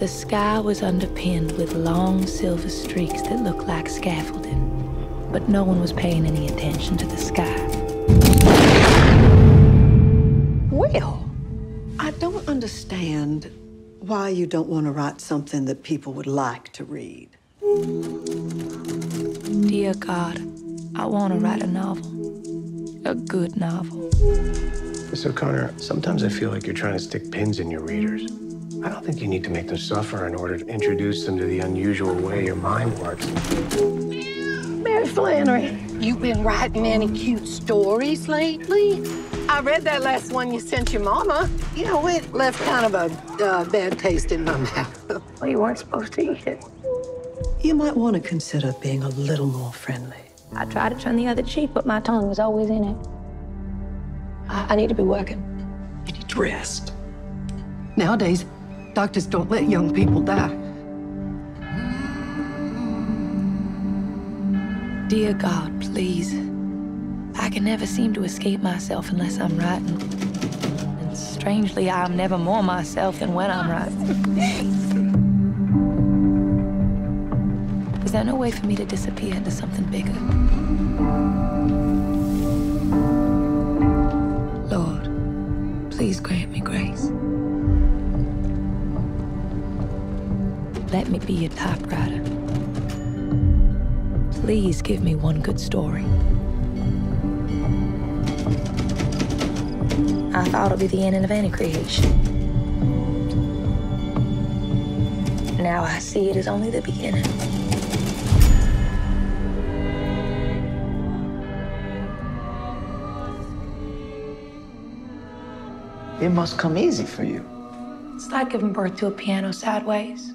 The sky was underpinned with long silver streaks that looked like scaffolding, but no one was paying any attention to the sky. Well, I don't understand why you don't want to write something that people would like to read. Dear God, I want to write a novel, a good novel. Miss O'Connor, sometimes I feel like you're trying to stick pins in your readers. I don't think you need to make them suffer in order to introduce them to the unusual way your mind works. Mary Flannery, you've been writing any cute stories lately? I read that last one you sent your mama. You know, it left kind of a bad taste in my mouth. Well, you weren't supposed to eat it. You might want to consider being a little more friendly. I tried to turn the other cheek, but my tongue was always in it. I need to be working. You need to rest. Nowadays, doctors don't let young people die. Dear God, please. I can never seem to escape myself unless I'm writing. And strangely, I'm never more myself than when I'm writing. Is there no way for me to disappear into something bigger? Please grant me grace. Let me be your typewriter. Please give me one good story. I thought it'd be the ending of any creation. Now I see it as only the beginning. It must come easy for you. It's like giving birth to a piano sideways.